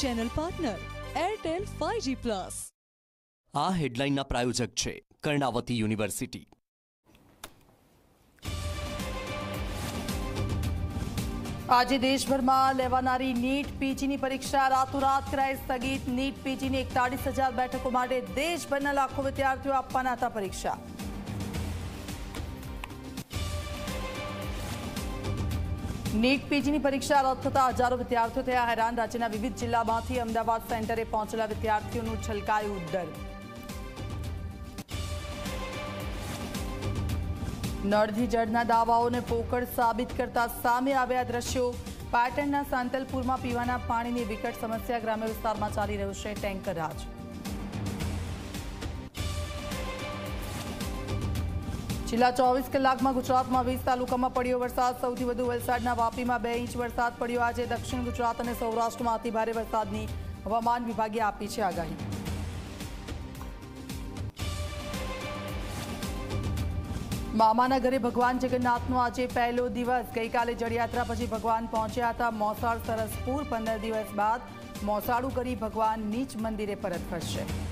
Channel partner Airtel 5G plus. आ headline ना प्रायोजक छे कर्णावती यूनिवर्सिटी। आज देशभर में लेवानारी नीट पीजी परीक्षा रातोरात कराई स्थगित। नीट पीजी ने 41,000 बैठकों माटे देशभर लाखों विद्यार्थियों आपवाना था परीक्षा। नीट पीजी परीक्षा रद्द थता हजारों विद्यार्थियों थया हैरान। राज्यना विविध जिल्लामांथी अमदावाद सेंटरे पहोंचेला विद्यार्थियोनुं छलकायुं डर। नळथी जळना दावाओने पोकळ साबित करता सामे आव्या द्रश्यो। पाटणना सांतलपुरमां पीवाना पाणीनी विकट समस्या ग्राम्य विस्तारमां चाली रह्यो छे टेंकर राज। छेल्ला 24 कलाक में गुजरात में 20 तालुका में पड़ो वरसाद। सौथी वधु वलसाडना वापी में 2 इंच वरसाद पड़ो। आज दक्षिण गुजरात और सौराष्ट्र में अति भारे वरसादनी हवामान विभागे आपी है आगाही। मामाना घरे भगवान जगन्नाथ आज पहलो दिवस। गई काले जड़यात्रा पछी भगवान पहुंचा था मोसाळ सरसपुर। 15 दिवस बाद मोसाळू करी भगवान नीच मंदिरे परत फरशे।